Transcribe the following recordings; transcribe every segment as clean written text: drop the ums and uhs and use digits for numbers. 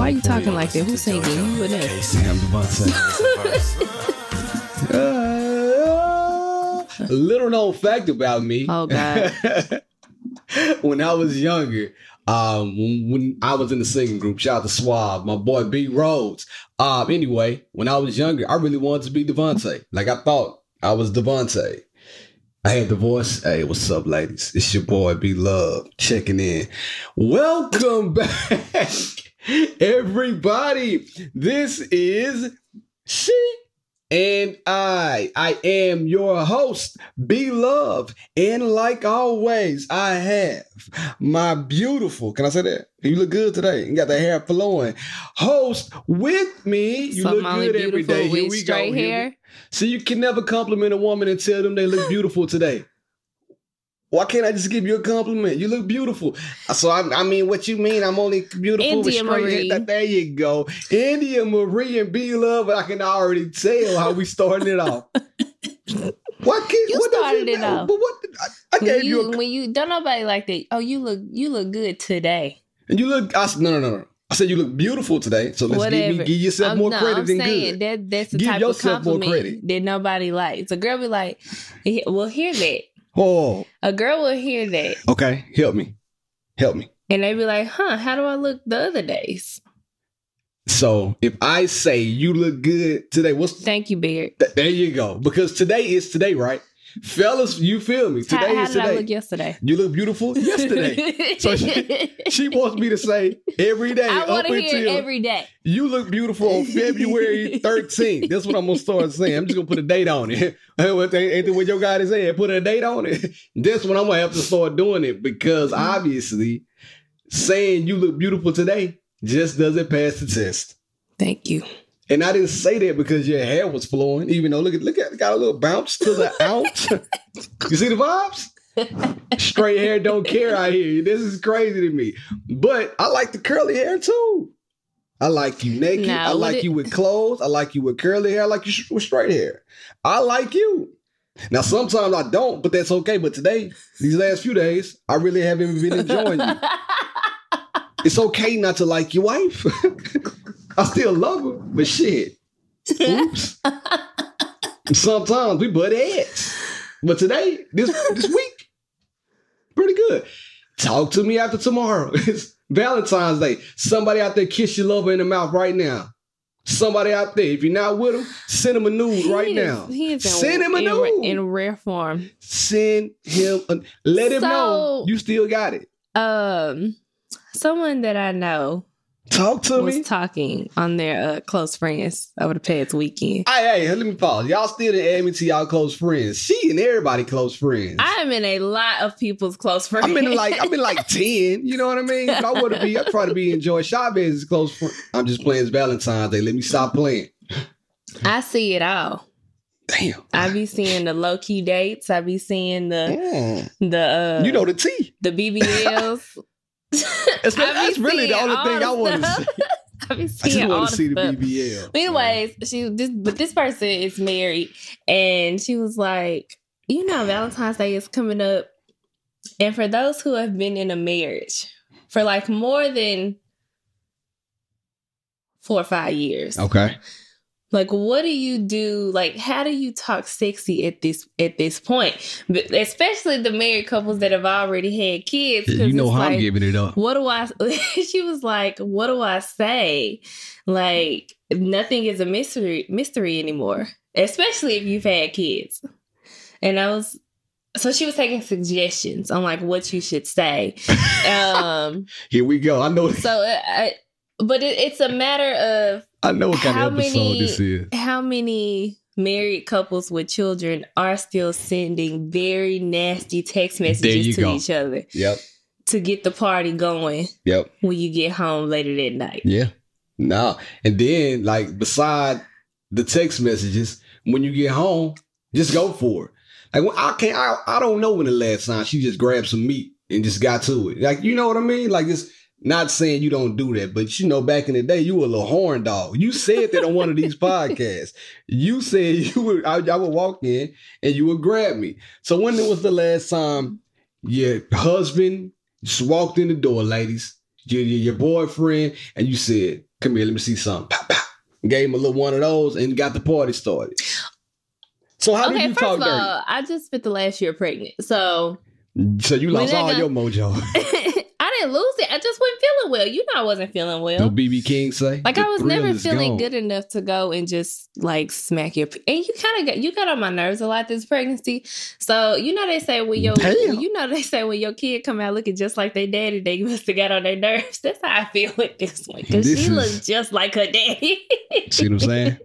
Why are you talking like that? Who's singing? You and that? Damn, Devontae. Little known fact about me. Oh, God. When I was younger, when I was in the singing group, shout out to Suave, my boy B. Rhodes. Anyway, when I was younger, I really wanted to be Devontae. Like, I thought I was Devontae. I had the voice. Hey, what's up, ladies? It's your boy, B-Love, checking in. Welcome back, everybody. This is She and I. I am your host, B-Love. And like always, I have my beautiful, can I say that? You look good today. You got the hair flowing. Host with me. You look good every day. Here we go. Hair. So you can never compliment a woman and tell them they look beautiful today. Why can't I just give you a compliment? You look beautiful. So, I mean, what you mean? I'm only beautiful with straight Marie. Hair. There you go. India Marie and B-Love. I can already tell how we starting it off. Why can't you what started you it off? But what I gave you, when you don't nobody like that. Oh, you look good today. And you look. I said, no. I said you look beautiful today, so let's give yourself more credit I'm than saying, good. That's the give type yourself of compliment more credit. That nobody likes. A girl be like, "We'll hear that." Oh, a girl will hear that. Okay, help me. And they be like, "Huh? How do I look the other days?" So if I say you look good today, what's thank you, Beard? There you go. Because today is today, right? Fellas, you feel me? Today how is today. How did I look yesterday? You look beautiful yesterday. So she wants me to say every day. I want to hear every day. You look beautiful on February 13th. That's what I'm going to start saying. I'm just going to put a date on it. Ain't what your God is saying. Put a date on it. That's when I'm going to have to start doing it because obviously saying you look beautiful today just doesn't pass the test. Thank you. And I didn't say that because your hair was flowing, even though look at it got a little bounce to the ounce. You see the vibes? Straight hair don't care out here. This is crazy to me. But I like the curly hair too. I like you naked. Nah, I like you with clothes. I like you with curly hair. I like you with straight hair. I like you. Now, sometimes I don't, but that's okay. But today, these last few days, I really haven't been enjoying you. It's okay not to like your wife. I still love her, but shit. Oops. Sometimes we butt heads. But today, this week, pretty good. Talk to me after tomorrow. It's Valentine's Day. Somebody out there kiss your lover in the mouth right now. Somebody out there, if you're not with him, send him a nude now. Send him a nude. In rare form. Send him a... Let him know you still got it. Someone that I know... Talk to me. Talking on their close friends over the past weekend. Hey, let me pause. Y'all still didn't add me to y'all close friends. She and everybody close friends. I am in a lot of people's close friends. I'm in like 10. You know what I mean? If I want to be. I try to be enjoy Chavez's close friend. I'm just playing. It's Valentine's Day. Let me stop playing. I see it all. Damn. I be seeing the low key dates. I be seeing the you know the tea. The BBLs. That's really the only thing I want to see. I just want to see the BBL. Anyways, this person is married, and she was like, you know, Valentine's Day is coming up, and for those who have been in a marriage for like more than 4 or 5 years, okay, like what do you do? Like, how do you talk sexy at this point? But especially the married couples that have already had kids. You know how like, I'm giving it up. What do I? She was like, "What do I say? Like nothing is a mystery anymore, especially if you've had kids." And I was. So she was taking suggestions on like what you should say. Here we go. I know. So, it's a matter of. I know what kind of episode this is. How many married couples with children are still sending very nasty text messages to each other? Yep. To get the party going. Yep. When you get home later that night. Yeah. No. And then, like, beside the text messages, when you get home, just go for it. Like, when I don't know when the last time she just grabbed some meat and just got to it. Like, you know what I mean? Like, it's. Not saying you don't do that, but you know, back in the day, you were a little horn dog. You said that on one of these podcasts. You said you would, I would walk in and you would grab me. So when was the last time your husband just walked in the door, ladies, your boyfriend, and you said, Come here, let me see something. Pop, pop. Gave him a little one of those and got the party started. So how did you talk dirty? I just spent the last year pregnant. So you lost all your mojo. I didn't lose it. I just wasn't feeling well. You know I wasn't feeling well. Don't BB King say? Like I was never feeling good enough to go and just like smack your... And you got on my nerves a lot this pregnancy. So you know they say when your kid come out looking just like their daddy, they must have got on their nerves. That's how I feel with this one. Because she looks just like her daddy. See what I'm saying?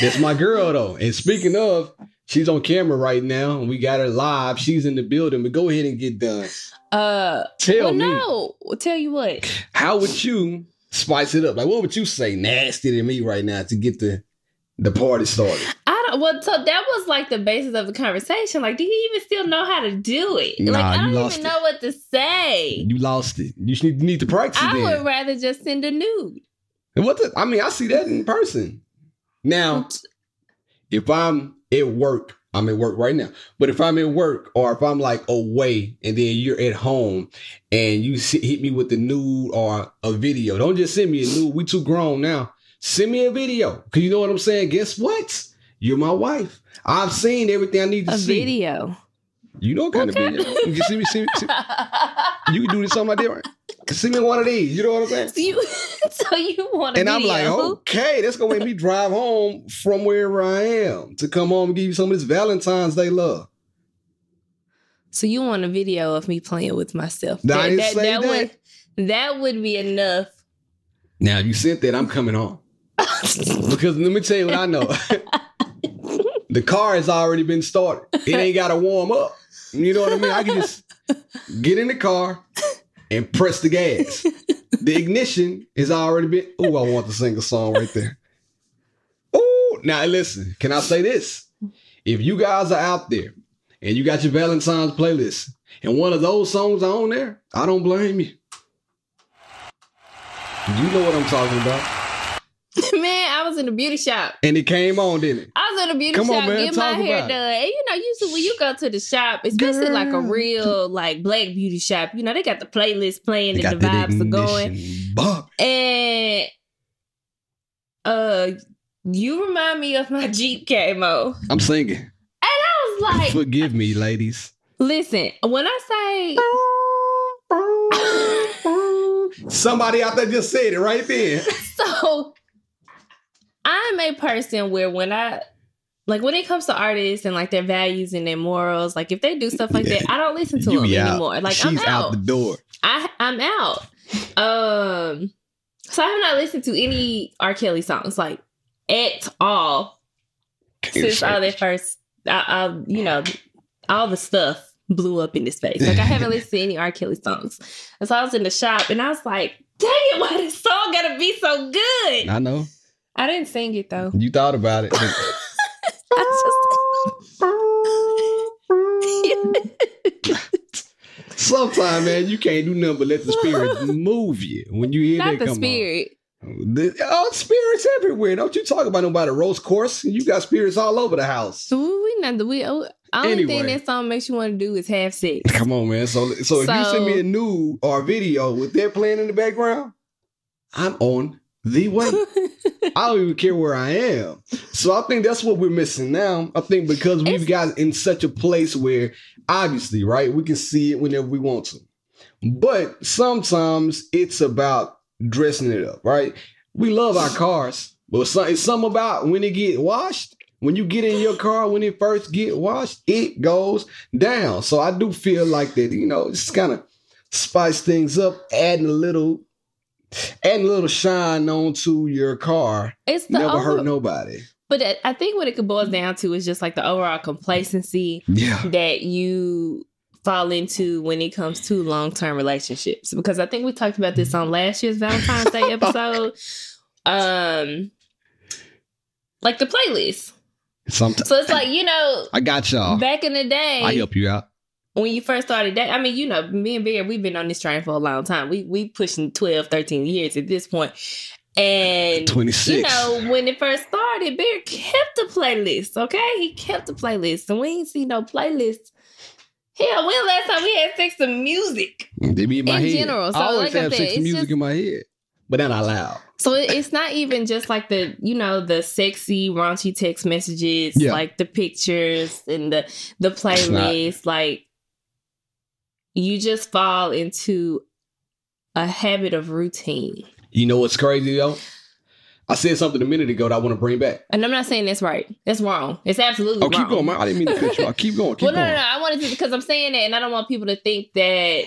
That's my girl though. And speaking of, she's on camera right now and we got her live. She's in the building, but go ahead and get done. Tell you what. How would you spice it up? Like, what would you say nasty to me right now to get the party started? So that was like the basis of the conversation. Like, do you even still know how to do it? Nah, like, I don't even know what to say. You lost it. You need to practice it. I would rather just send a nude. And I see that in person. Now, if I'm at work, I'm at work right now, but if I'm at work or if I'm like away and then you're at home and you hit me with the nude or a video, don't just send me a nude. We too grown now. Send me a video. Because you know what I'm saying? Guess what? You're my wife. I've seen everything I need to see. A video. You know what kind of video. You can see me. You can do this something like that, right? Send me one of these. You know what I'm saying? So you want a video. And I'm like, okay, that's going to make me drive home from wherever I am to come home and give you some of this Valentine's Day love. So you want a video of me playing with myself. No, I didn't say that. That would be enough. Now, if you sent that, I'm coming home. Because let me tell you what I know. The car has already been started. It ain't got to warm up. You know what I mean? I can just get in the car and press the gas. The ignition is already been... Ooh, I want to sing a song right there. Ooh, now listen, can I say this? If you guys are out there and you got your Valentine's playlist and one of those songs are on there, I don't blame you. You know what I'm talking about. Man, I was in the beauty shop. And it came on, didn't it? I was in the beauty shop getting my hair done. And you know, usually when you go to the shop, especially like a real like black beauty shop, you know, they got the playlist playing and the vibes are going. Bob. And you remind me of my Jeep Camo. I'm singing. And I was like, forgive me, ladies. Listen, when I say somebody out there just said it right then. So I'm a person where when it comes to artists and like their values and their morals, like if they do stuff like that, I don't listen to them anymore. Like she's I'm out the door. I'm out. So I have not listened to any R. Kelly songs like at all since all that first. All the stuff blew up in this face. Like I haven't listened to any R. Kelly songs. And so I was in the shop and I was like, "Dang it, why this song gotta be so good?" I know. I didn't sing it though. You thought about it. Sometimes, man, you can't do nothing but let the spirit move you when you hear that. Not the spirit. Oh, spirits everywhere. Don't you talk about nobody roast course. You got spirits all over the house. So thing that song makes you want to do is have sex. Come on, man. So if you send me a nude or a video with that playing in the background, I'm on the way. I don't even care where I am. So I think that's what we're missing now. I think because we've got in such a place where obviously, right, we can see it whenever we want to. But sometimes it's about dressing it up, right? We love our cars, but it's something about when it get washed, when you get in your car, when it first get washed, it goes down. So I do feel like that, you know, just kind of spice things up, adding a little shine onto your car. It's never hurt nobody. But I think what it boils down to is just like the overall complacency that you fall into when it comes to long-term relationships. Because I think we talked about this on last year's Valentine's Day episode. Like the playlist. Sometimes. So it's like, you know, I got y'all. Back in the day, I help you out. When you first started dating, I mean, you know, me and Bear, we've been on this train for a long time. We pushing 12, 13 years at this point. And 26. You know, when it first started, Bear kept the playlist, okay? He kept the playlist. And we ain't seen no playlist. Hell, when last time we had sex to music? They be in my head. General. So I always have sex to music in my head. but not out loud. So it's not even just like the, you know, the sexy, raunchy text messages, yeah, like the pictures and the playlists. Like, you just fall into a habit of routine. You know what's crazy, though? I said something a minute ago that I want to bring back. And I'm not saying that's right. That's wrong. It's absolutely wrong. Oh, keep going. I didn't mean to cut you off. Keep going. Keep going. No. I wanted to, because I'm saying that, and I don't want people to think that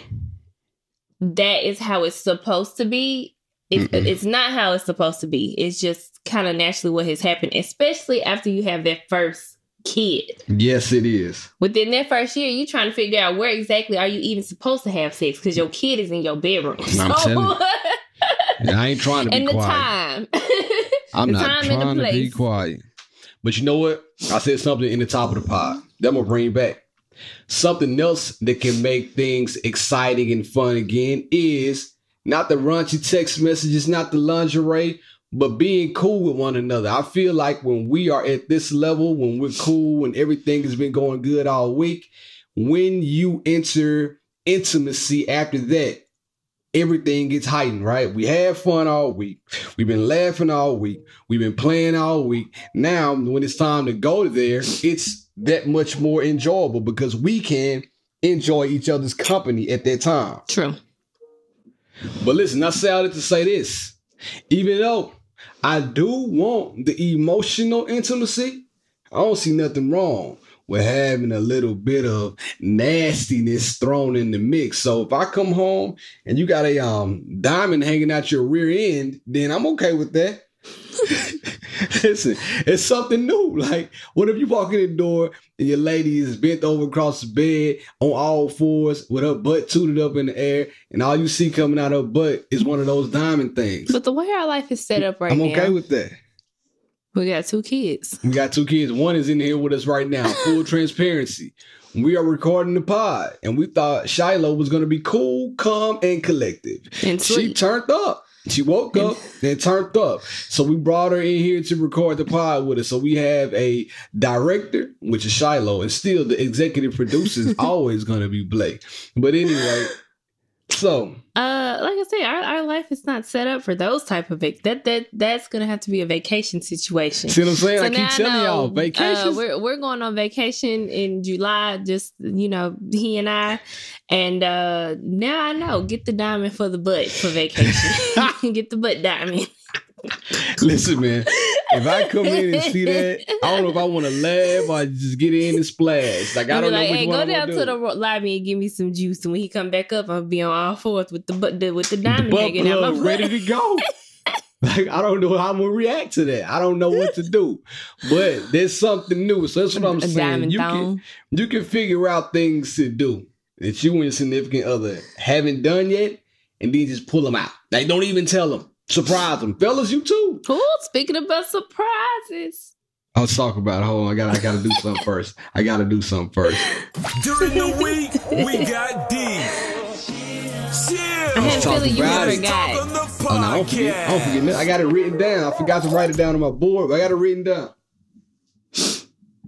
that is how it's supposed to be. It's not how it's supposed to be. It's just kind of naturally what has happened, especially after you have that first kid. Yes, it is. Within that first year, you're trying to figure out where exactly are you even supposed to have sex, because your kid is in your bedroom. I'm telling you. And I ain't trying to be quiet. And the time. I'm not trying to be quiet. But you know what? I said something in the top of the pod that I'm going to bring back. Something else that can make things exciting and fun again is not the raunchy text messages, not the lingerie, but being cool with one another. I feel like when we are at this level, when we're cool, when everything has been going good all week, when you enter intimacy after that, everything gets heightened, right? We had fun all week. We've been laughing all week. We've been playing all week. Now, when it's time to go there, it's that much more enjoyable because we can enjoy each other's company at that time. True. But listen, I say all that to say this. Even though I do want the emotional intimacy, I don't see nothing wrong with having a little bit of nastiness thrown in the mix. So if I come home and you got a diamond hanging out your rear end, then I'm okay with that. Listen, it's something new. Like, what if you walk in the door and your lady is bent over across the bed on all fours with her butt tooted up in the air, and all you see coming out of her butt is one of those diamond things? But the way our life is set up right now, I'm okay with that. We got two kids. One is in here with us right now. Full transparency. We are recording the pod, and we thought Shiloh was going to be cool, calm, and collected. And she turned up. She woke up and turned up. So we brought her in here to record the pod with us. So we have a director, which is Shiloh, and still the executive producer is always going to be Blake. But anyway... So, like I said, our life is not set up for those type of that's gonna have to be a vacation situation. See what I'm saying? So I keep telling y'all, vacations. We're going on vacation in July. Just, you know, he and I. And now I know. Get the diamond for the butt for vacation. Get the butt diamond. Listen, man. If I come in and see that, I don't know if I want to laugh or just get in and splash. Like, I don't know which one I'm gonna do. Go down to the lobby and give me some juice, and when he come back up, I'll be on all fours with the diamond hanging out my butt. Ready to go. Like, I don't know how I'm gonna react to that. I don't know what to do. But there's something new, so that's what I'm saying. You can figure out things to do that you and your significant other haven't done yet, and then just pull them out. Like, don't even tell them. Surprise them. Fellas, you too. Cool. Speaking about surprises. I was talking about it. Hold on. I gotta do something first. During the week, we got D. I had a feeling you forgot. I don't forget. I got it written down. I forgot to write it down on my board, but I got it written down.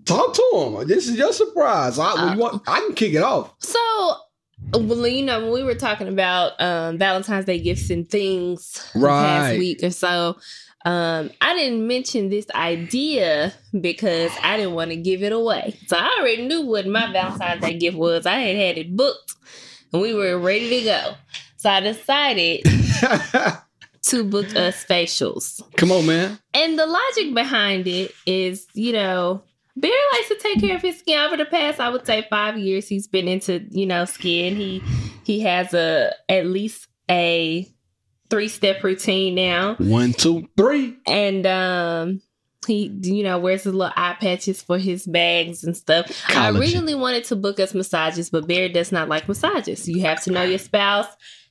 Talk to him. This is your surprise. I can kick it off. So... Well, you know, when we were talking about Valentine's Day gifts and things last week or so, I didn't mention this idea because I didn't want to give it away. So I already knew what my Valentine's Day gift was. I had it booked and we were ready to go. So I decided to book us facials. Come on, man. And the logic behind it is, you know... Barry likes to take care of his skin. Over the past, I would say 5 years, he's been into, you know, skin. He has at least a 3-step routine now. 1, 2, 3. And he, you know, wears his little eye patches for his bags and stuff. Collagen. I originally wanted to book us massages, but Barry does not like massages. You have to know your spouse.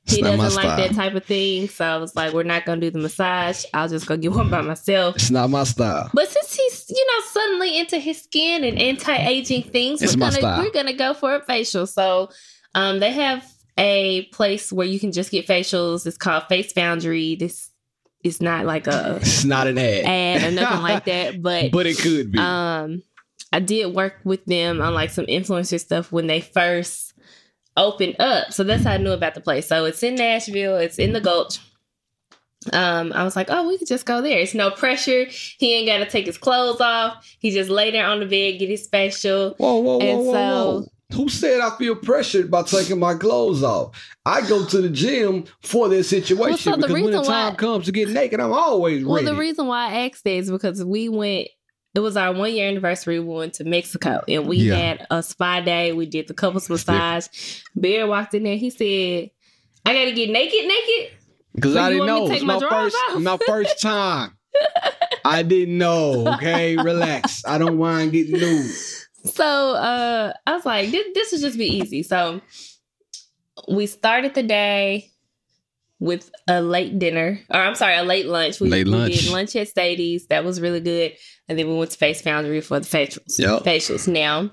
He doesn't like that type of thing. So I was like, we're not going to do the massage. I'll just go get one by myself. It's not my style. But since he's, you know, suddenly into his skin and anti-aging things, we're going to go for a facial. So they have a place where you can just get facials. It's called Face Foundry. This is not like a... It's not an ad or nothing like that. But it could be. I did work with them on like some influencer stuff when they first... opened up. So that's how I knew about the place. So it's in Nashville. It's in the Gulch. I was like, oh, we could just go there. It's no pressure. He ain't got to take his clothes off. He just lay there on the bed, get his special. Whoa. Who said I feel pressured by taking my clothes off? I go to the gym for this situation because when the time comes to get naked, I'm always ready. Well, the reason why I asked that is because we went... It was our 1 year anniversary. We went to Mexico and we had a spa day. We did the couples massage. Bear walked in there. He said, I got to get naked. Because I didn't know. It's my first time. I didn't know. Okay, relax. I don't mind getting loose. So I was like, this would just be easy. So we started the day with a late dinner. Or I'm sorry, a late lunch. We did lunch at Sadie's. That was really good. And then we went to Face Foundry for the facials. Yep. Now,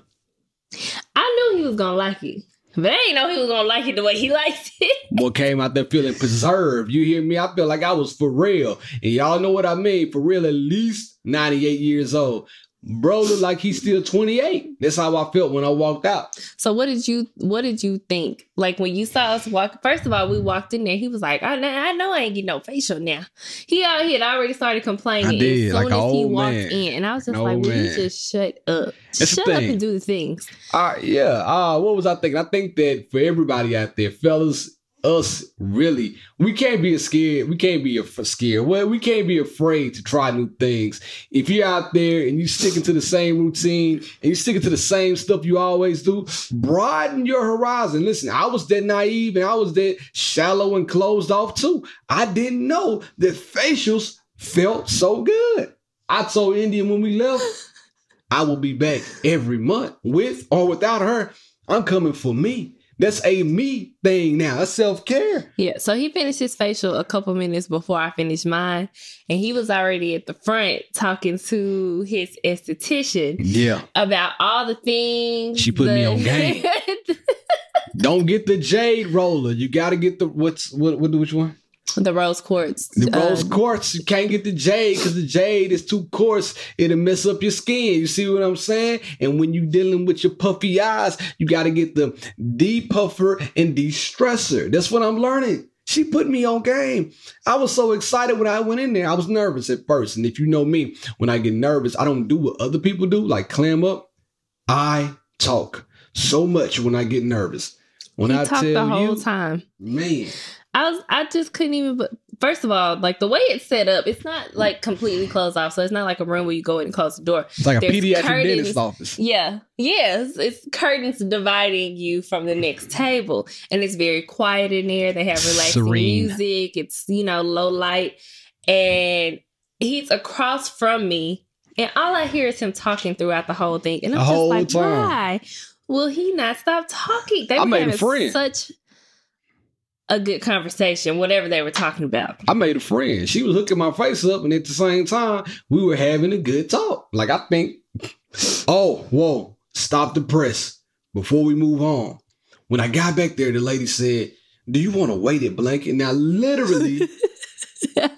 I knew he was going to like it, but I didn't know he was going to like it the way he liked it. Boy came out there feeling preserved. You hear me? I feel like I was for real. And y'all know what I mean. For real, at least 98 years old. Bro looked like he's still 28. That's how I felt when I walked out. So what did you think? Like when you saw us walk, first of all, we walked in there. He was like, I know I ain't getting no facial now. He had already started complaining. I did. As soon as he walked in. And I was just like, will you just shut up? Shut up and do the things. What was I thinking? I think that for everybody out there, fellas, us, really, we can't be scared. We can't be afraid to try new things. If you're out there and you're sticking to the same routine and you're sticking to the same stuff you always do, broaden your horizon. Listen, I was that naive and I was that shallow and closed off too. I didn't know that facials felt so good. I told India when we left, I will be back every month with or without her. I'm coming for me. That's a me thing now. That's self-care. Yeah. So he finished his facial a couple minutes before I finished mine. And he was already at the front talking to his esthetician. Yeah. About all the things. She put me on game. Don't get the jade roller. You got to get the, which one? The rose quartz. The rose quartz. You can't get the jade because the jade is too coarse. It'll mess up your skin. You see what I'm saying? And when you're dealing with your puffy eyes, you got to get the de-puffer and de-stressor. That's what I'm learning. She put me on game. I was so excited when I went in there. I was nervous at first. And if you know me, when I get nervous, I don't do what other people do, like clam up. I talk so much when I get nervous. When I talk the whole time. Man. I just couldn't even, first of all, like the way it's set up, it's not like completely closed off. So it's not like a room where you go in and close the door. It's like a pediatric dentist's office. Yeah. Yes. It's curtains dividing you from the next table. And it's very quiet in there. They have relaxing music. It's, low light. And he's across from me. And all I hear is him talking throughout the whole thing. And I'm just like, why will he not stop talking? They have such a good conversation, whatever they were talking about. I made a friend. She was hooking my face up, and at the same time, we were having a good talk. Like, I think, stop the press before we move on. When I got back there, the lady said, do you want a weighted blanket? Now, literally,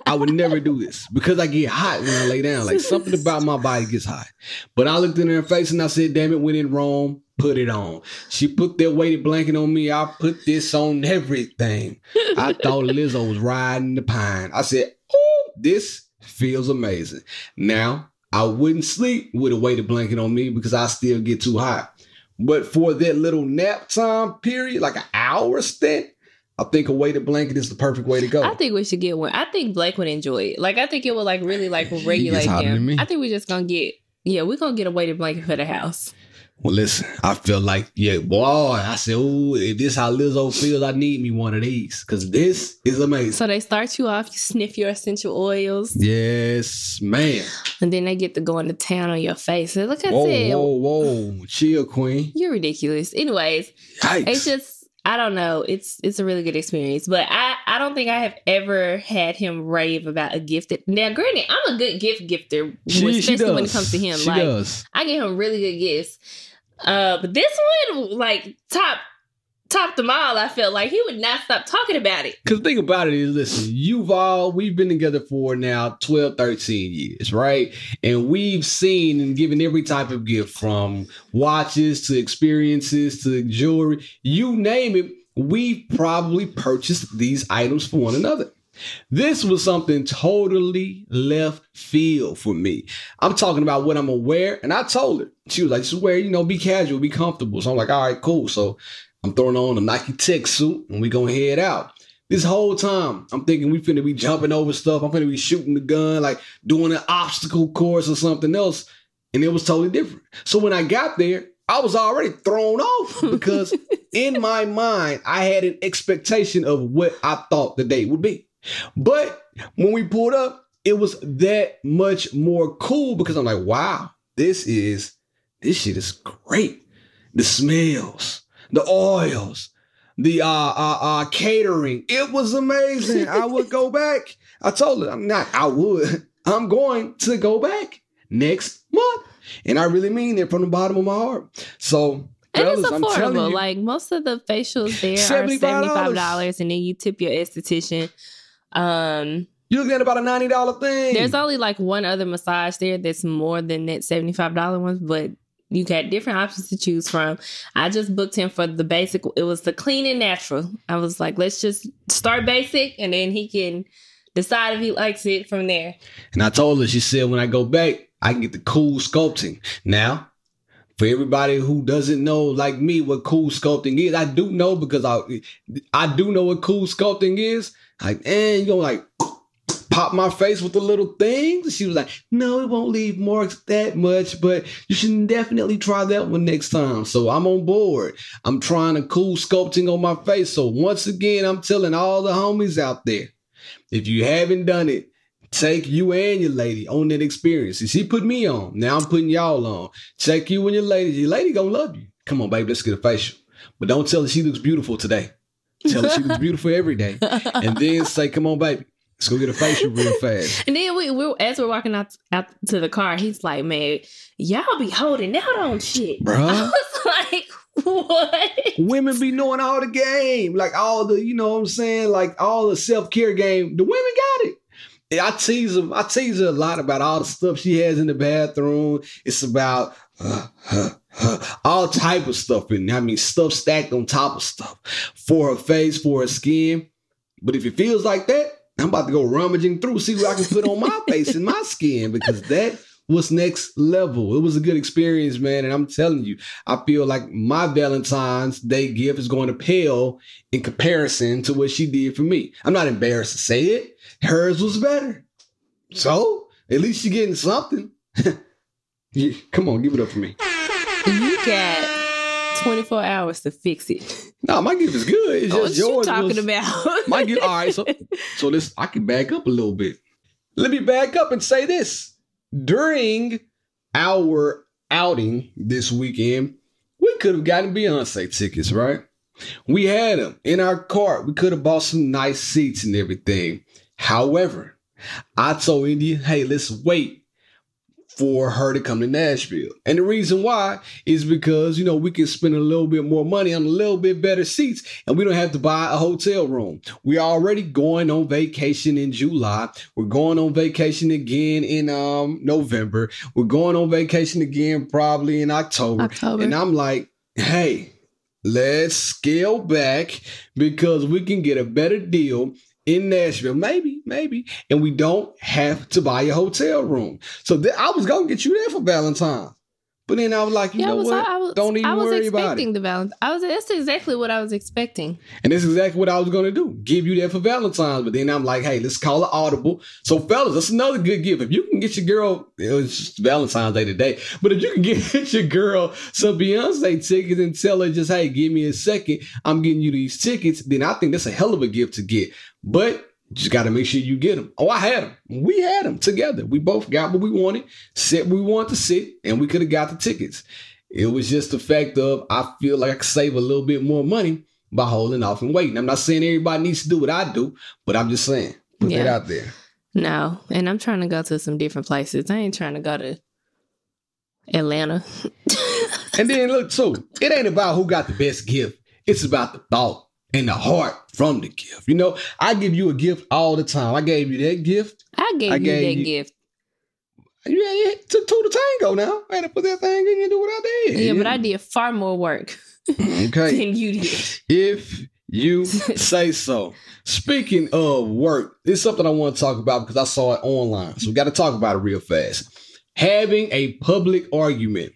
I would never do this because I get hot when I lay down. Like, something about my body gets hot. But I looked in her face, and I said, damn it, when in Rome, put it on. She put that weighted blanket on me. I put this on everything. I thought Lizzo was riding the pine. I said, oh, this feels amazing. Now, I wouldn't sleep with a weighted blanket on me because I still get too hot. But for that little nap time period, like an hour stint, I think a weighted blanket is the perfect way to go. I think we should get one. I think Blake would enjoy it. Like, I think it would like really like regulate him. I think we're just going to get, we're going to get a weighted blanket for the house. Well, listen, I feel like, I said, oh, if this how Lizzo feels, I need me one of these because this is amazing. So they start you off, you sniff your essential oils. Yes, ma'am. And then they get to going to town on your face. And like I said. Whoa. Chill, queen. You're ridiculous. Anyways, yikes. It's just, I don't know. It's a really good experience. But I don't think I have ever had him rave about a gift. Now, granted, I'm a good gifter, especially when it comes to him. She does. I get him really good gifts. But this one, like, topped them all. I felt like he would not stop talking about it. Because think about it is, listen, we've been together for now 12, 13 years, right? And we've seen and given every type of gift from watches to experiences to jewelry. You name it, we've probably purchased these items for one another. This was something totally left field for me. I'm talking about what I'm aware, and I told her. She was like, just wear, you know, be casual, be comfortable. So I'm like, all right, cool. So I'm throwing on a Nike Tech suit, and we're going to head out. This whole time, I'm thinking we finna be jumping over stuff. I'm finna be shooting the gun, like doing an obstacle course or something else. And it was totally different. So when I got there, I was already thrown off because in my mind, I had an expectation of what I thought the day would be. But when we pulled up, it was that much more cool because I'm like, wow, this shit is great. The smells, the oils, the catering. It was amazing. I would go back. I told her I'm going to go back next month. And I really mean it from the bottom of my heart. So it is affordable. You, like most of the facials there are $75 and then you tip your esthetician. You're looking at about a $90 thing. There's only like one other massage there that's more than that $75 one, but you got different options to choose from. I just booked him for the basic. It was the clean and natural. I was like, let's just start basic and then he can decide if he likes it from there. And I told her, she said, when I go back, I can get the cool sculpting. Now, for everybody who doesn't know, like me, what cool sculpting is, I do know because I do know what cool sculpting is. Like, and you're going to like pop my face with the little things. She was like, no, it won't leave marks that much, but you should definitely try that one next time. So I'm on board. I'm trying a cool sculpting on my face. So once again, I'm telling all the homies out there, if you haven't done it, take you and your lady on that experience. She put me on. Now I'm putting y'all on. Take you and your lady. Your lady gonna love you. Come on, baby, let's get a facial. But don't tell her she looks beautiful today. Tell her she looks beautiful every day. And then say, come on, baby, let's go get a facial real fast. And then as we're walking out to the car, he's like, man, y'all be holding out on shit. Bruh. I was like, what? Women be knowing all the game. Like all the, you know what I'm saying? Like all the self-care game. The women got it. I tease her a lot about all the stuff she has in the bathroom. It's about all type of stuff in there. I mean, stuff stacked on top of stuff for her face, for her skin. But if it feels like that, I'm about to go rummaging through, see what I can put on my face and my skin, because that was next level. It was a good experience, man. And I'm telling you, I feel like my Valentine's Day gift is going to pale in comparison to what she did for me. I'm not embarrassed to say it. Hers was better. So at least you're getting something. Yeah, come on, give it up for me. You got 24 hours to fix it. No, my gift is good. It's just yours. What you talking about? My gift. All right, so this, I can back up a little bit. Let me back up and say this. During our outing this weekend, we could have gotten Beyoncé tickets, right? We had them in our cart. We could have bought some nice seats and everything. However, I told India, hey, let's wait for her to come to Nashville. And the reason why is because, you know, we can spend a little bit more money on a little bit better seats and we don't have to buy a hotel room. We're already going on vacation in July. We're going on vacation again in November. We're going on vacation again probably in October. And I'm like, hey, let's scale back because we can get a better deal in Nashville, maybe, and we don't have to buy a hotel room. So I was going to get you there for Valentine's. But then I was like, don't even worry about it. That's exactly what I was expecting. And that's exactly what I was going to do, give you that for Valentine's. But then I'm like, hey, let's call it audible. So, fellas, that's another good gift. If you can get your girl, it's just Valentine's Day today, but if you can get your girl some Beyonce tickets and tell her just, hey, give me a second, I'm getting you these tickets, then I think that's a hell of a gift to get. But just got to make sure you get them. Oh, I had them. We had them together. We both got what we wanted, sit where we wanted to sit, and we could have got the tickets. It was just the fact of I feel like I could save a little bit more money by holding off and waiting. I'm not saying everybody needs to do what I do, but I'm just saying, put that out there. No, and I'm trying to go to some different places. I ain't trying to go to Atlanta. And then look, too, it ain't about who got the best gift. It's about the thought and the heart from the gift. You know, I give you a gift all the time. I gave you that gift. I gave you that gift. Yeah, it took two to tango now. I had to put that thing in and do what I did. Yeah, but I did far more work than you did. If You say so. Speaking of work, it's something I want to talk about because I saw it online. So we got to talk about it real fast. Having a public argument.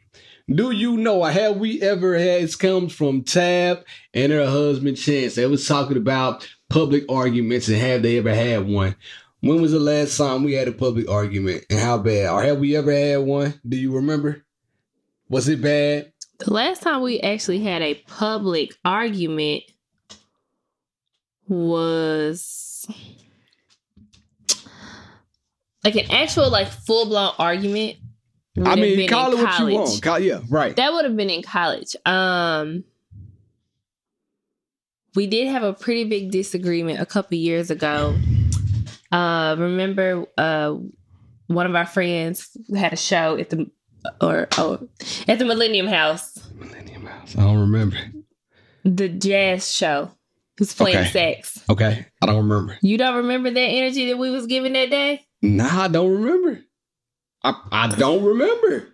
Do you know, have we ever had, it comes from Tab and her husband Chance. They was talking about public arguments and have they ever had one. When was the last time we had a public argument and how bad? Or have we ever had one? Do you remember? Was it bad? The last time we actually had a public argument was like an actual like full-blown argument. I mean, call it what you want. Yeah, right. That would have been in college. We did have a pretty big disagreement a couple years ago. Remember one of our friends had a show at the at the Millennium House. Millennium House. I don't remember. The jazz show. Who's playing sax? Okay, I don't remember. You don't remember that energy that we was giving that day? Nah, I don't remember. I don't remember.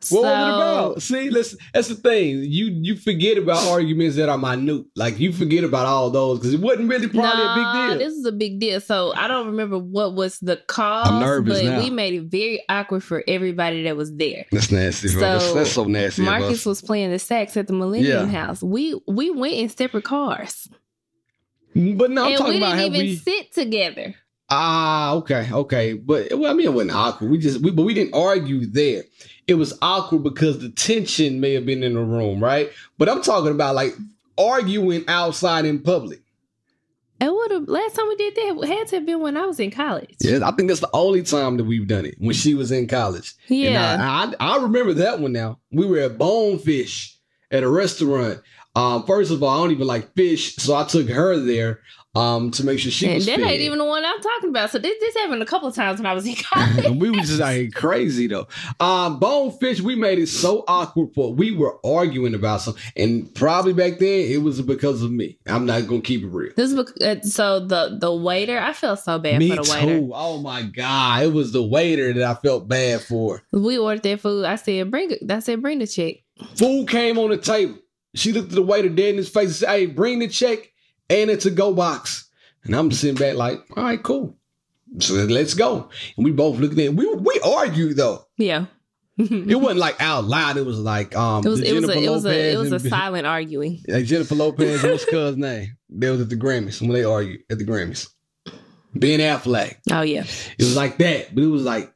So, what was it about? See, listen, that's the thing. You forget about arguments that are minute. Like, you forget about all those because it wasn't really probably a big deal. This is a big deal. So, I don't remember what was the cause. I'm nervous now. We made it very awkward for everybody that was there. That's nasty. So, that's so nasty. Marcus was playing the sax at the Millennium House. We went in separate cars. But no, I'm talking about how we didn't even sit together. Ah, okay. But, well, I mean, it wasn't awkward. But we didn't argue there. It was awkward because the tension may have been in the room, right? But I'm talking about, like, arguing outside in public. And last time we did that had to have been when I was in college. Yeah, I think that's the only time that we've done it, when she was in college. Yeah. And I remember that one now. We were at Bonefish at a restaurant. First of all, I don't even like fish, so I took her there. To make sure she was fed. And that ain't even the one I'm talking about. So this happened a couple of times when I was in college. We was just like crazy though. Bonefish, we made it so awkward for we were arguing about something, and probably back then it was because of me. I'm not gonna keep it real. So the waiter, I felt so bad for the waiter. Too. Oh my god, it was the waiter that I felt bad for. We ordered that food. I said bring the check. Food came on the table. She looked at the waiter dead in his face and said, "Hey, bring the check." And it's a go box. And I'm sitting back like, all right, cool. So let's go. And we both looked at it. We argued though. Yeah. It wasn't like out loud. It was like it was a silent arguing. Like Jennifer Lopez, what's cousin's name? They was at the Grammys when they argued at the Grammys. Ben Affleck. Oh yeah. It was like that. But it was like,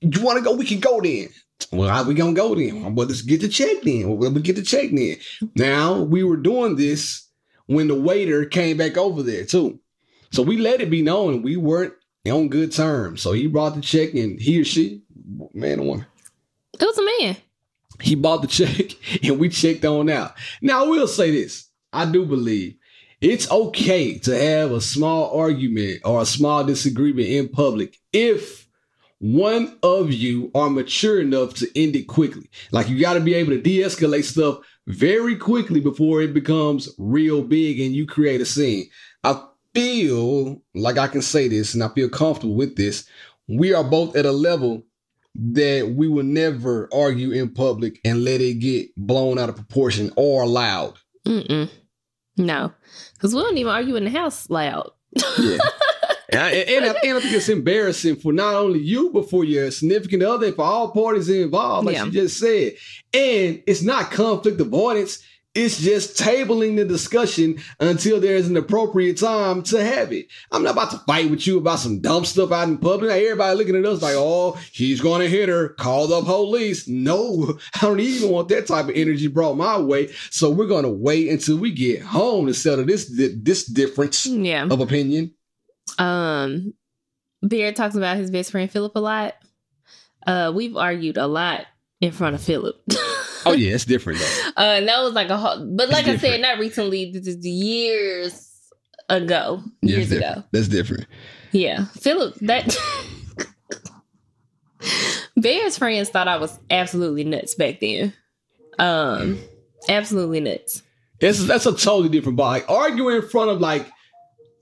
you want to go? We can go then. Well, we gonna go then. Well, let's get the check then. Well, we get the check then. Now we were doing this when the waiter came back over there too. So we let it be known we weren't on good terms. So he brought the check and he or she, man or woman? It was a man. He bought the check and we checked on out. Now I will say this. I do believe it's okay to have a small argument or a small disagreement in public if one of you are mature enough to end it quickly. Like you got to be able to de-escalate stuff very quickly before it becomes real big and you create a scene. I feel like I can say this and I feel comfortable with this. We are both at a level that we will never argue in public and let it get blown out of proportion or loud. No, because we don't even argue in the house loud. Yeah. And I think it's embarrassing for not only you, but for your significant other, and for all parties involved, like you just said. And it's not conflict avoidance. It's just tabling the discussion until there is an appropriate time to have it. I'm not about to fight with you about some dumb stuff out in public. Everybody looking at us like, oh, he's going to hit her. Call the police. No, I don't even want that type of energy brought my way. So we're going to wait until we get home to settle this difference of opinion. Beard talks about his best friend Philip a lot. We've argued a lot in front of Philip. Oh yeah, it's different though. And that was like a whole, but like I said, not recently. This is years ago. That's different. Yeah, Philip. That Bear's friends thought I was absolutely nuts back then. Absolutely nuts. That's a totally different ball. Like arguing in front of like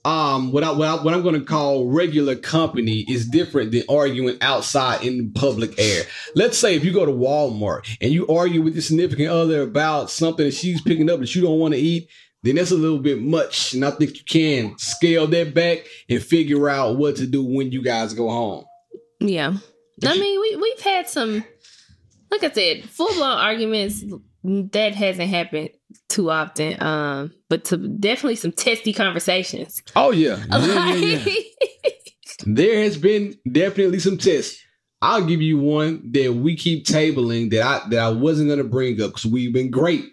what I'm going to call regular company is different than arguing outside in the public air. Let's say if you go to Walmart and you argue with your significant other about something that she's picking up that you don't want to eat, then that's a little bit much. And I think you can scale that back and figure out what to do when you guys go home. Yeah. I mean, we've had some, like I said, full-blown arguments. That hasn't happened too often, but to definitely some testy conversations. Oh, yeah. Yeah. There has been definitely some tests. I'll give you one that we keep tabling that I wasn't going to bring up because we've been great.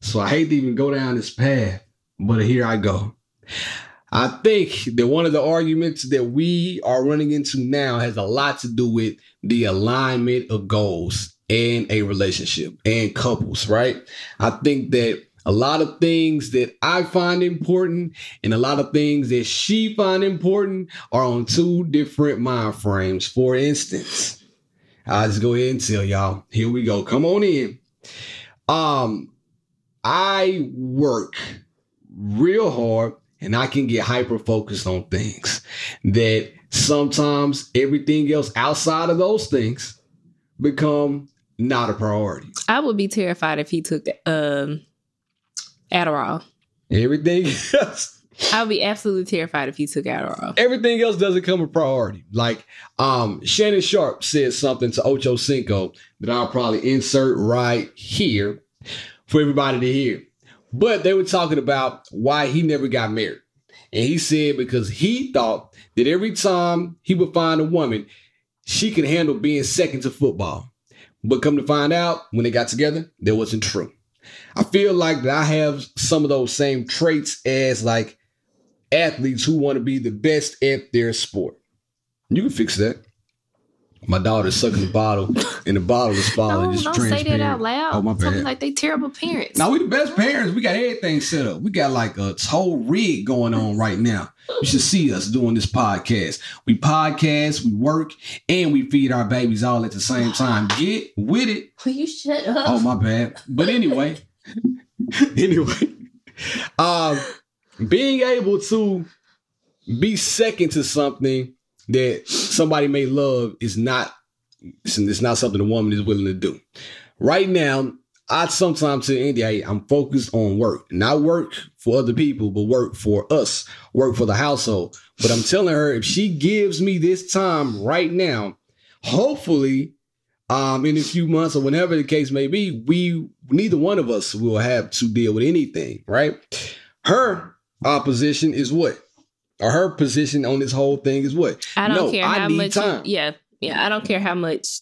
So I hate to even go down this path, but here I go. I think that one of the arguments that we are running into now has a lot to do with the alignment of goals in a relationship and couples, right? I think that a lot of things that I find important and a lot of things that she finds important are on two different mind frames. For instance, I'll just go ahead and tell y'all, here we go. Come on in. I work real hard and I can get hyper-focused on things that sometimes everything else outside of those things become not a priority. I would be terrified if he took Adderall. Everything else. I would be absolutely terrified if he took Adderall. Everything else doesn't come a priority. Like Shannon Sharp said something to Ocho Cinco that I'll probably insert right here for everybody to hear. But they were talking about why he never got married. And he said because he thought that every time he would find a woman, she could handle being second to football. But come to find out, when they got together, that wasn't true. I feel like that I have some of those same traits as like athletes who want to be the best at their sport. You can fix that. My daughter's sucking the bottle, and the bottle is falling. No, don't say that out loud. Oh, my bad. Something like they terrible parents. No, we the best parents. We got everything set up. We got like a whole rig going on right now. You should see us doing this podcast. We podcast, we work, and we feed our babies all at the same time. Get with it. Will you shut up? Oh, my bad. But anyway, being able to be second to something that somebody may love is not, it's not something a woman is willing to do. Right now, I sometimes tell India, I'm focused on work. Not work for other people, but work for us, work for the household. But I'm telling her, if she gives me this time right now, hopefully in a few months or whenever the case may be, neither one of us will have to deal with anything, right? Her opposition is what? Or her position on this whole thing is what? I don't care how much time. I don't care how much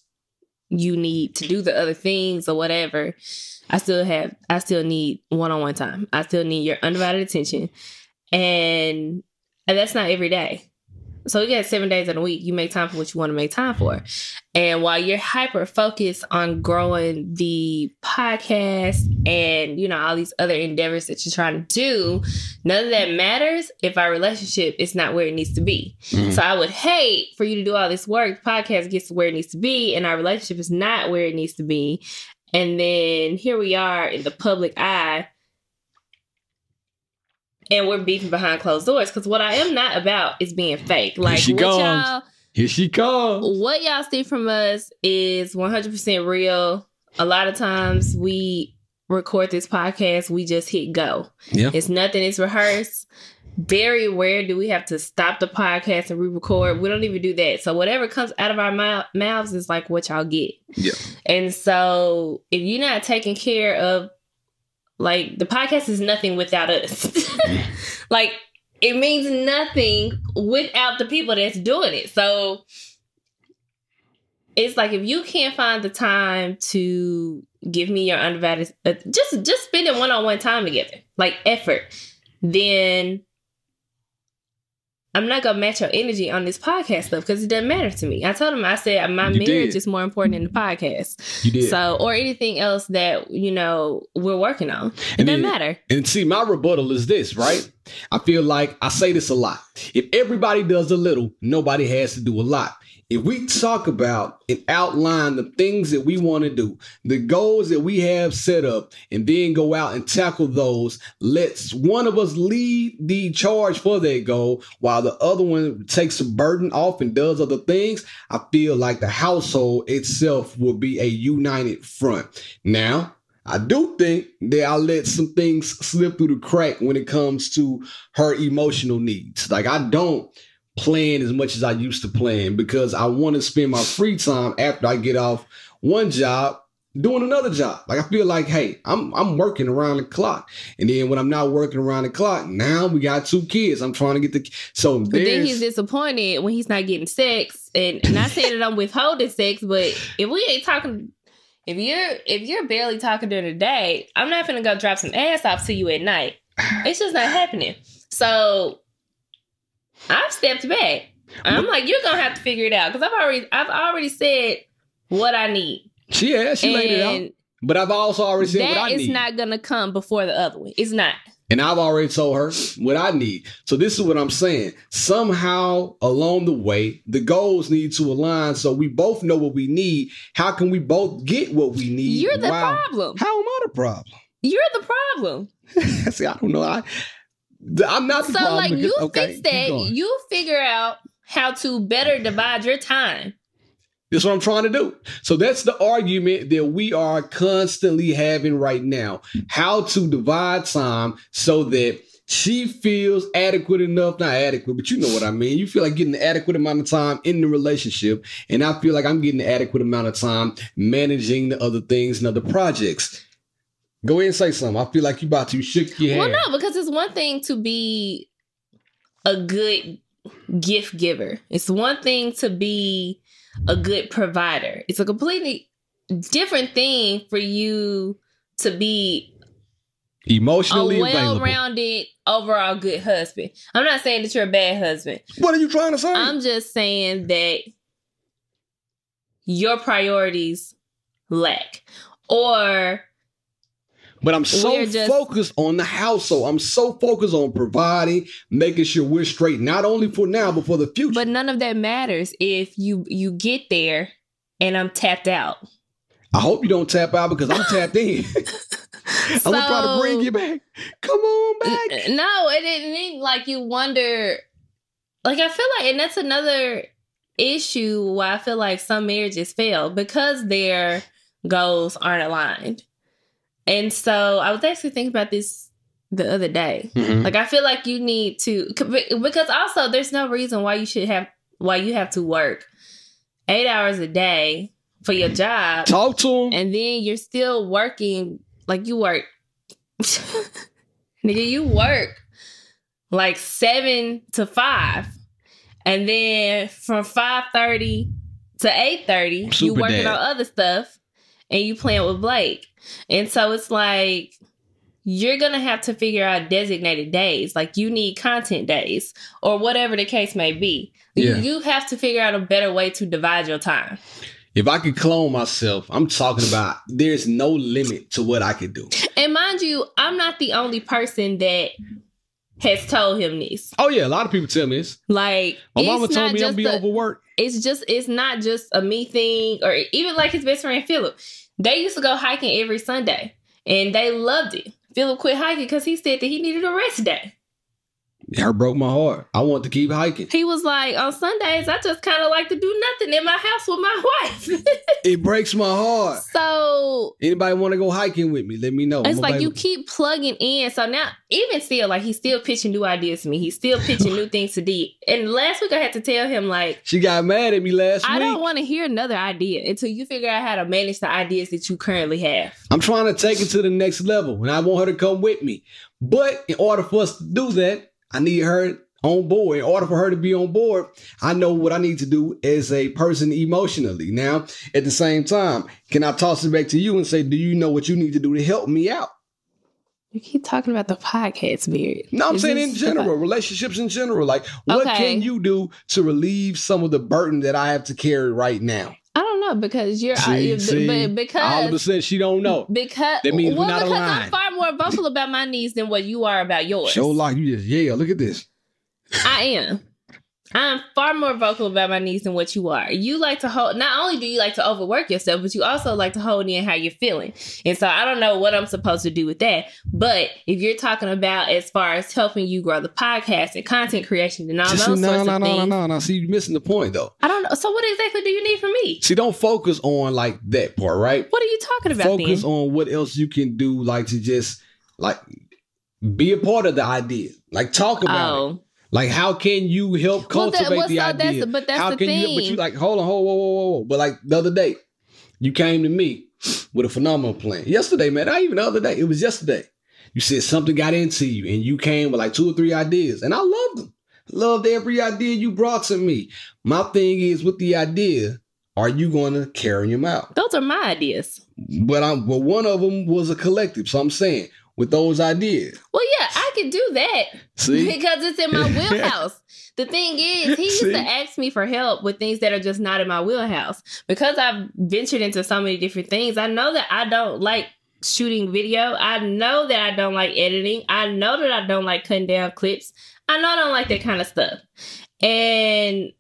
you need to do the other things or whatever. I still need one-on-one time. I still need your undivided attention. And that's not every day. So you got 7 days in a week. You make time for what you want to make time for. And while you're hyper-focused on growing the podcast and, you know, all these other endeavors that you're trying to do, none of that matters if our relationship is not where it needs to be. Mm-hmm. So I would hate for you to do all this work. The podcast gets to where it needs to be and our relationship is not where it needs to be. And then here we are in the public eye. And we're beefing behind closed doors. Because what I am not about is being fake. Like, here she comes. What y'all see from us is 100% real. A lot of times we record this podcast, we just hit go. Yeah. It's nothing. It's rehearsed. Very rare do we have to stop the podcast and re-record. We don't even do that. So whatever comes out of our mouths is like what y'all get. Yeah. And so if you're not taking care of, like, the podcast is nothing without us. Like, it means nothing without the people that's doing it. So it's like, if you can't find the time to give me your undivided, just spending one-on-one time together, like effort, then I'm not going to match your energy on this podcast stuff because it doesn't matter to me. I told him, I said, my marriage is more important than the podcast. You did. So, or anything else that, you know, we're working on. It doesn't matter. And see, my rebuttal is this, right? I feel like I say this a lot. If everybody does a little, nobody has to do a lot. If we talk about and outline the things that we want to do, the goals that we have set up, and then go out and tackle those, let's one of us lead the charge for that goal while the other one takes a burden off and does other things, I feel like the household itself will be a united front. Now, I do think that I let some things slip through the crack when it comes to her emotional needs. Like, I don't plan as much as I used to plan because I want to spend my free time after I get off one job doing another job. Like, I feel like, hey, I'm working around the clock. And then when I'm not working around the clock, now we got two kids. I'm trying to get the... But then he's disappointed when he's not getting sex. And I say that I'm withholding sex, but if we ain't talking... If you're barely talking during the day, I'm not finna go drop some ass off to you at night. It's just not happening. So I've stepped back. I'm like, you're gonna have to figure it out because I've already said what I need. Yeah, she laid it out. But I've also already said what I need. That is not gonna come before the other one. It's not. And I've already told her what I need. So this is what I'm saying. Somehow along the way, the goals need to align so we both know what we need. How can we both get what we need? You're the problem. How am I the problem? You're the problem. See, I don't know. I'm not the problem. So, like, you fix that. You figure out how to better divide your time. That's what I'm trying to do. So that's the argument that we are constantly having right now. How to divide time so that she feels adequate enough. Not adequate, but you know what I mean. You feel like getting the adequate amount of time in the relationship. And I feel like I'm getting the adequate amount of time managing the other things and other projects. Go ahead and say something. I feel like you about to shook your hand. Well, no, because it's one thing to be a good gift giver. It's one thing to be a good provider. It's a completely different thing for you to be emotionally a well-rounded, overall good husband. I'm not saying that you're a bad husband. What are you trying to say? I'm just saying that your priorities lack, or... But I'm so focused on the household. I'm so focused on providing, making sure we're straight, not only for now, but for the future. But none of that matters if you get there and I'm tapped out. I hope you don't tap out because I'm tapped in. I'm going to try to bring you back. Come on back. No, it didn't. Like, you wonder. Like, I feel like, and that's another issue why I feel like some marriages fail, because their goals aren't aligned. And so I was actually thinking about this the other day. Mm-hmm. Like, I feel like you need to, because also there's no reason why you have to work 8 hours a day for your job. Talk to him. And then you're still working. Like, you work, nigga, you work like 7 to 5. And then from 5:30 to 8:30, you working on other stuff. And you playing with Blake. And so it's like, you're going to have to figure out designated days. Like, you need content days or whatever the case may be. Yeah. You have to figure out a better way to divide your time. If I could clone myself, I'm talking about there's no limit to what I could do. And mind you, I'm not the only person that has told him this. Oh, yeah. A lot of people tell me this. Like, my mama told me I'm be overworked. It's not just a me thing, or even like his best friend, Philip. They used to go hiking every Sunday and they loved it. Philip quit hiking because he said that he needed a rest day. That broke my heart. I want to keep hiking. He was like, on Sundays, I just kind of like to do nothing in my house with my wife. It breaks my heart. So anybody want to go hiking with me? Let me know. It's like you keep plugging in. So now, even still, like, he's still pitching new ideas to me. He's still pitching new things to D. And last week I had to tell him, like, she got mad at me last week. I don't want to hear another idea until you figure out how to manage the ideas that you currently have. I'm trying to take it to the next level and I want her to come with me. But in order for us to do that, I need her on board. In order for her to be on board, I know what I need to do as a person emotionally. Now, at the same time, can I toss it back to you and say, do you know what you need to do to help me out? You keep talking about the podcast, Beard. No, I'm saying in general, relationships in general. Like, what can you do to relieve some of the burden that I have to carry right now? I don't know. up because you're because all of a sudden she don't know. Because that means we're not aligned. I'm far more vocal about my needs than what you are about yours. Show like you just look at this. I am. I'm far more vocal about my needs than what you are. You like to hold, not only do you like to overwork yourself, but you also like to hold in how you're feeling. And so I don't know what I'm supposed to do with that. But if you're talking about as far as helping you grow the podcast and content creation and all those sorts of things. No. See, you're missing the point though. I don't know. So what exactly do you need from me? See, don't focus on like that part, right? What are you talking about then? Focus on what else you can do, like to just like be a part of the idea. Like talk about it. Like, how can you help cultivate the idea? That's the thing. But you like, hold on. But like the other day, you came to me with a phenomenal plan. Yesterday, man, not even the other day. It was yesterday. You said something got into you and you came with like 2 or 3 ideas. And I loved them. Loved every idea you brought to me. My thing is with the idea, are you going to carry them out? Those are my ideas. But one of them was a collective. So I'm saying, with those ideas. Well, yeah, I can do that. See? Because it's in my wheelhouse. The thing is, he used to ask me for help with things that are just not in my wheelhouse. Because I've ventured into so many different things, I know that I don't like shooting video. I know that I don't like editing. I know that I don't like cutting down clips. I know I don't like that kind of stuff. And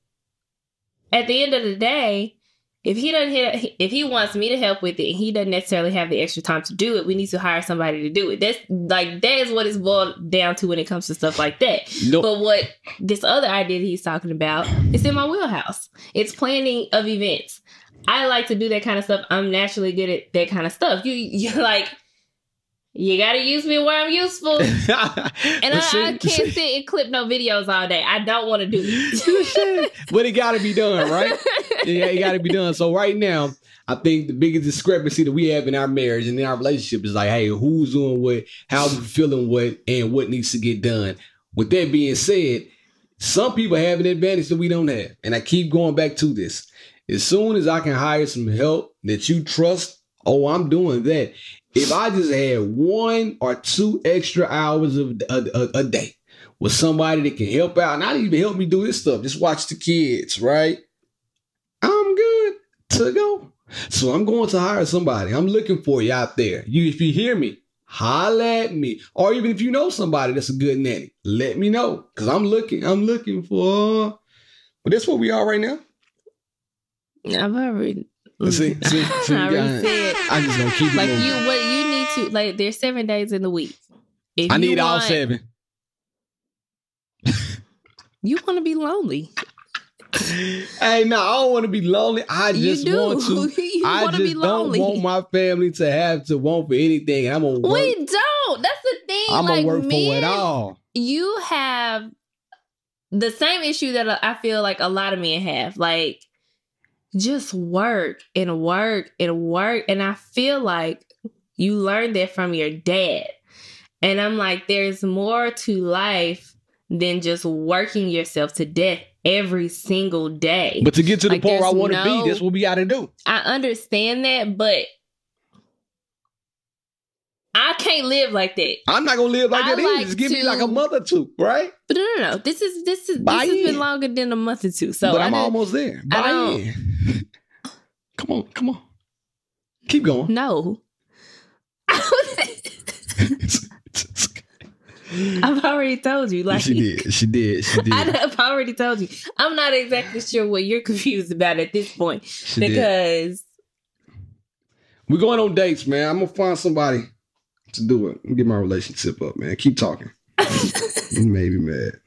at the end of the day, if he wants me to help with it, and he doesn't necessarily have the extra time to do it, we need to hire somebody to do it. That's like, that is what it's boiled down to when it comes to stuff like that. Nope. But what this other idea that he's talking about is in my wheelhouse. It's planning of events. I like to do that kind of stuff. I'm naturally good at that kind of stuff. You're like, you got to use me where I'm useful. And I can't sit and clip no videos all day. I don't want to do it. But it got to be done, right? Yeah, it got to be done. So right now, I think the biggest discrepancy that we have in our marriage and in our relationship is like, hey, who's doing what, how we feeling what, and what needs to get done. With that being said, some people have an advantage that we don't have. And I keep going back to this. As soon as I can hire some help that you trust, oh, I'm doing that. If I just had 1 or 2 extra hours of a day with somebody that can help out, not even help me do this stuff, just watch the kids, right? I'm good to go. So I'm going to hire somebody. I'm looking for you out there. If you hear me, holla at me. Or even if you know somebody that's a good nanny, let me know. Because I'm looking for. But that's where we are right now. I've already... See, I just gonna keep like you. What you need to like? There's 7 days in the week. If I need all 7. You want to be lonely? Hey, no, I don't want to be lonely. I just want to. I just don't want my family to have to want for anything. I'm gonna work. We don't. That's the thing. I'm like, gonna work for it all. You have the same issue that I feel like a lot of men have, like. Just work and work and work. And I feel like you learned that from your dad. And I'm like, there's more to life than just working yourself to death every single day. But to get to the point where I want to be, that's what we got to do. I understand that, but I can't live like that. I'm not going to live like that either. Just give me like a month or 2, right? But no. This has been longer than a month or 2. So I'm almost there. Come on. Keep going. No. I've already told you. Like She did. I've already told you. I'm not exactly sure what you're confused about at this point. We're going on dates, man. I'm going to find somebody to do it. Let me get my relationship up, man. Keep talking. You made me mad.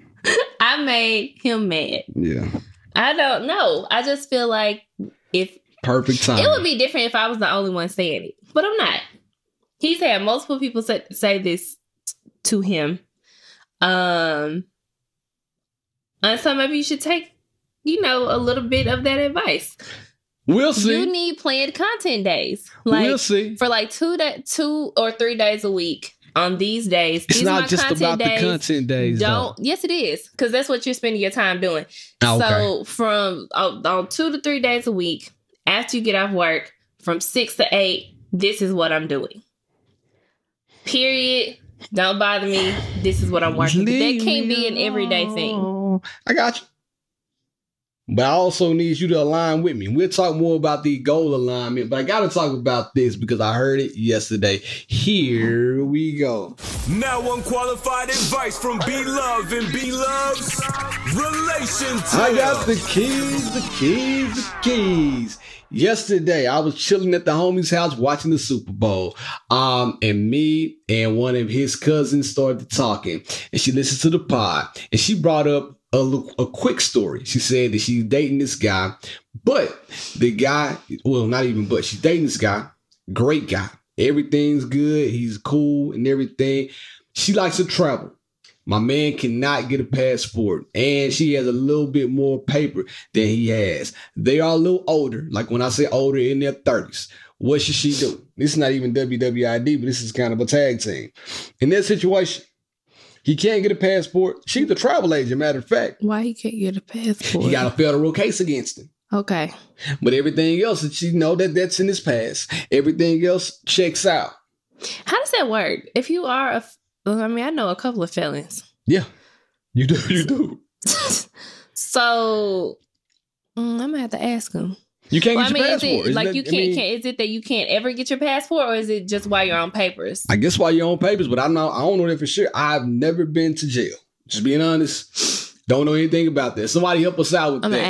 I made him mad. Yeah. I don't know. I just feel like if... Perfect time. It would be different if I was the only one saying it. But I'm not. He's had multiple people say this to him. And so maybe you should take, a little bit of that advice. We'll see. You need planned content days. Like, we'll see. For like 2 or 3 days a week on these days. It's not just about the content days. Yes, it is. Because that's what you're spending your time doing. Okay. So from on 2 to 3 days a week, after you get off work, from 6 to 8, this is what I'm doing. Period. Don't bother me. This is what I'm working. That can't be an everyday thing. I got you. But I also need you to align with me. We'll talk more about the goal alignment, but I got to talk about this because I heard it yesterday. Here we go. Now unqualified advice from B-Love and B-Love's relationship. I got the keys, the keys, the keys. Yesterday, I was chilling at the homie's house watching the Super Bowl. And me and one of his cousins started talking. And she listened to the pod. And she brought up a quick story. She said that she's dating this guy. But the guy, well, not even but, she's dating this guy. Great guy. Everything's good. He's cool and everything. She likes to travel. My man cannot get a passport, and she has a little bit more paper than he has. They are a little older, like when I say older, in their 30s. What should she do? This is not even WWID, but this is kind of a tag team. In that situation, he can't get a passport. She's a travel agent, matter of fact. Why he can't get a passport? He got a federal case against him. Okay. But everything else, that she know that that's in his past. Everything else checks out. How does that work? If you are a... Well, I mean, I know a couple of felons. Yeah, you do. You do. So I'm going to have to ask him. You can't get your passport. Is it that you can't ever get your passport, or is it just while you're on papers? I guess while you're on papers, but I don't know that for sure. I've never been to jail. Just being honest, don't know anything about that. Somebody help us out with that. I'm going to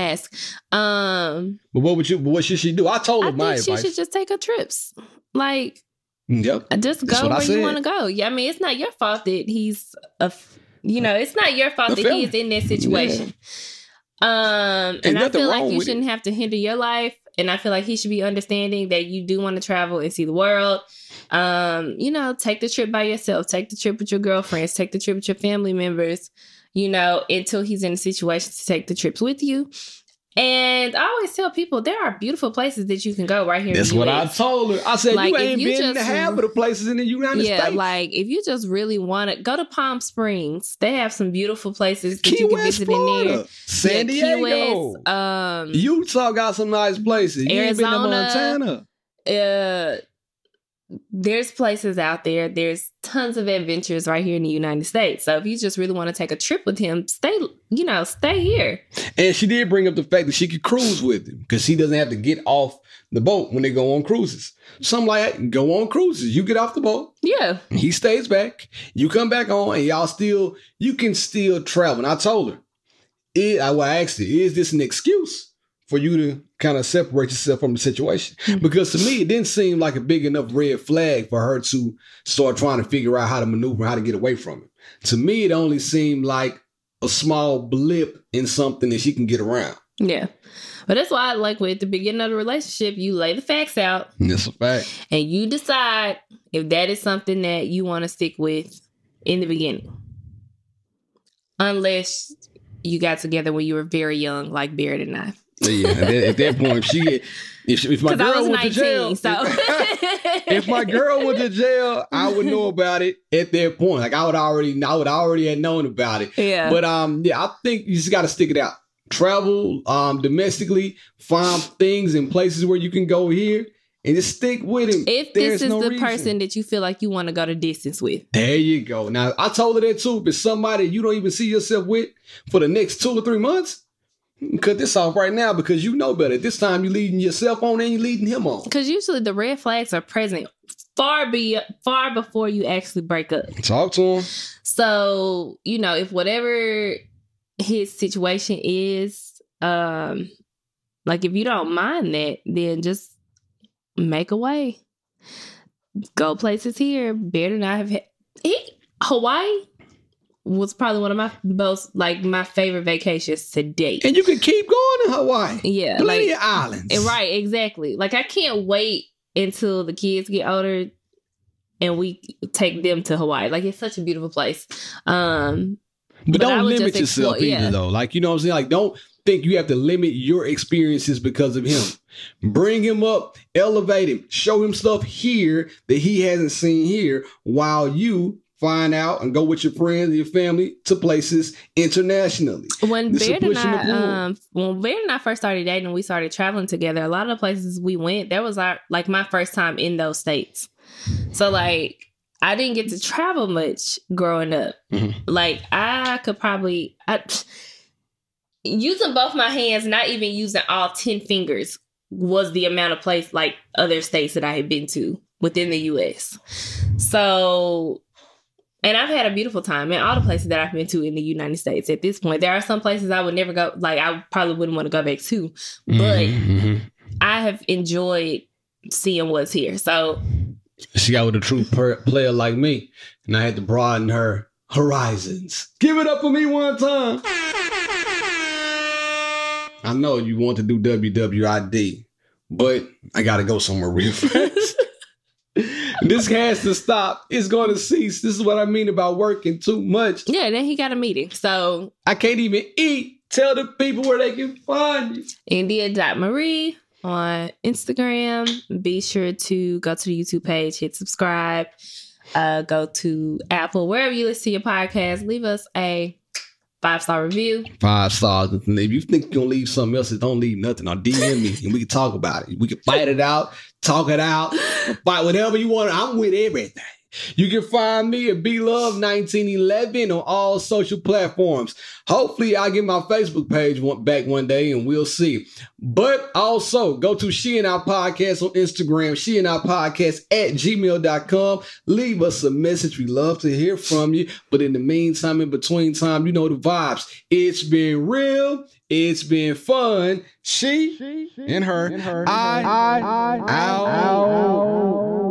ask. But what should she do? I told her my advice. I think she should just take her trips. Like... Yep. Just go where you want to go. Yeah, I mean, it's not your fault that he's it's not your fault that he is in that situation. Yeah. And I feel like you shouldn't have to hinder your life. And I feel like he should be understanding that you do want to travel and see the world. Take the trip by yourself, take the trip with your girlfriends, take the trip with your family members, until he's in a situation to take the trips with you. And I always tell people there are beautiful places that you can go right here. That's in the US. What I told her. I said, like, you ain't been in the half of the places in the United States. Yeah, like if you just really want to go to Palm Springs, they have some beautiful places that you can visit in there. San Diego, West, Utah got some nice places. You ain't been to Montana. There's places out there. There's tons of adventures right here in the United States. So if you just really want to take a trip with him, stay here. And she did bring up the fact that she could cruise with him because he doesn't have to get off the boat when they go on cruises. Something like that, go on cruises. You get off the boat. Yeah. He stays back. You come back on and you can still travel. And I told her, I asked her, is this an excuse for you to kind of separate yourself from the situation? Because to me, it didn't seem like a big enough red flag for her to start trying to figure out how to maneuver, how to get away from it. To me, it only seemed like a small blip in something that she can get around. Yeah. But that's why, like, with the beginning of the relationship, you lay the facts out. That's a fact. And you decide if that is something that you want to stick with in the beginning. Unless you got together when you were very young, like Barrett and I. Yeah, at that point, if my girl went to jail, if my girl went to jail, I would know about it at that point. Like I would already have known about it. Yeah. But I think you just got to stick it out. Travel domestically, find things and places where you can go here, and just stick with him. If this is the person that you feel like you want to go to distance with. There you go. Now I told her that too. If it's somebody you don't even see yourself with for the next 2 or 3 months. Cut this off right now because you know better. This time you're leading yourself on and you're leading him on. Because usually the red flags are present far before you actually break up. Talk to him. So, if whatever his situation is, like if you don't mind that, then just make a way. Go places here. Better not have... Hawaii was probably one of my most, my favorite vacations to date. And you can keep going in Hawaii. Yeah. Plenty of islands. Right, exactly. Like, I can't wait until the kids get older and we take them to Hawaii. Like, it's such a beautiful place. But don't limit yourself either, though. Like, you know what I'm saying? Like, don't think you have to limit your experiences because of him. Bring him up, elevate him, show him stuff here that he hasn't seen here while you... find out and go with your friends and your family to places internationally. When Baird and I first started dating and we started traveling together, a lot of the places we went, that was my first time in those states. So, I didn't get to travel much growing up. Mm-hmm. Like, I could probably... I, using both my hands, not even using all 10 fingers, was the amount of place like other states that I had been to within the U.S. So, and I've had a beautiful time in all the places that I've been to in the United States at this point. There are some places I would never go, like I probably wouldn't want to go back to, but I have enjoyed seeing what's here. So she got with a true player like me, and I had to broaden her horizons. Give it up for me one time. I know you want to do WWID, but I got to go somewhere real fast. This has to stop. It's going to cease. This is what I mean about working too much. Yeah, then he got a meeting. So I can't even eat. Tell the people where they can find you. India.Marie on Instagram. Be sure to go to the YouTube page, hit subscribe, go to Apple, wherever you listen to your podcast. Leave us a 5-star review. 5 stars. If you think you're going to leave something else, don't leave nothing. Or DM me and we can talk about it. We can fight it out, talk it out, fight whatever you want. I'm with everything. You can find me at B-Love 1911 on all social platforms. Hopefully, I'll get my Facebook page back one day and we'll see. But also, go to She and I Podcast on Instagram, She and I Podcast at gmail.com. Leave us a message. We love to hear from you. But in the meantime, in between time, you know the vibes. It's been real. It's been fun. She and her. I out.